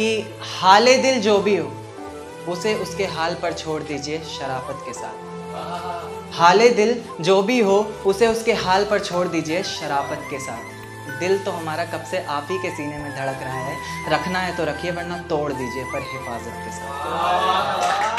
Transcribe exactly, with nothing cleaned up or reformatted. कि हाले दिल जो भी हो उसे उसके हाल पर छोड़ दीजिए शराफत के साथ। हाले दिल जो भी हो उसे उसके हाल पर छोड़ दीजिए शराफत के साथ। दिल तो हमारा कब से आप ही के सीने में धड़क रहा है, रखना है तो रखिए वरना तोड़ दीजिए पर हिफाजत के साथ।